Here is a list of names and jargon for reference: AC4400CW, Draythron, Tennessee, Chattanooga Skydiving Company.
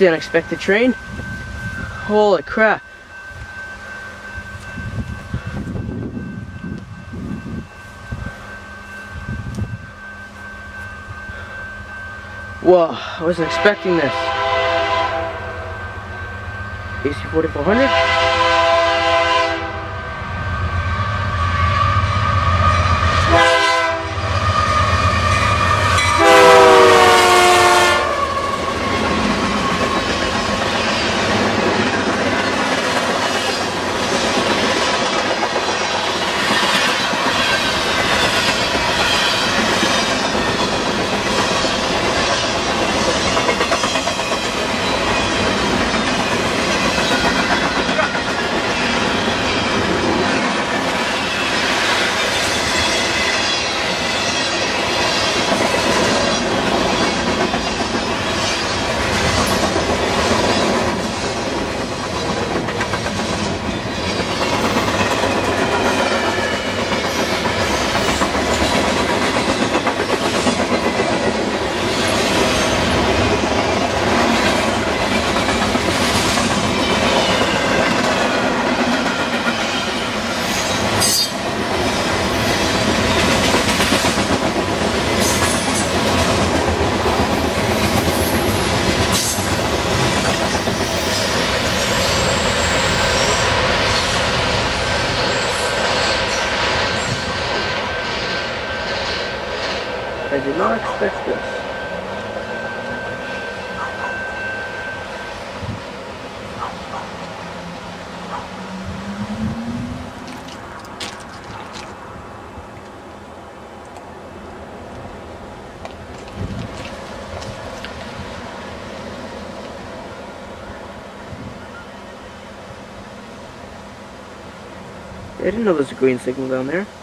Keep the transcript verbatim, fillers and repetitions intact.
the unexpected train. Holy crap. Whoa, I wasn't expecting this. A C forty-four hundred. I did not expect this. I didn't know there's a green signal down there.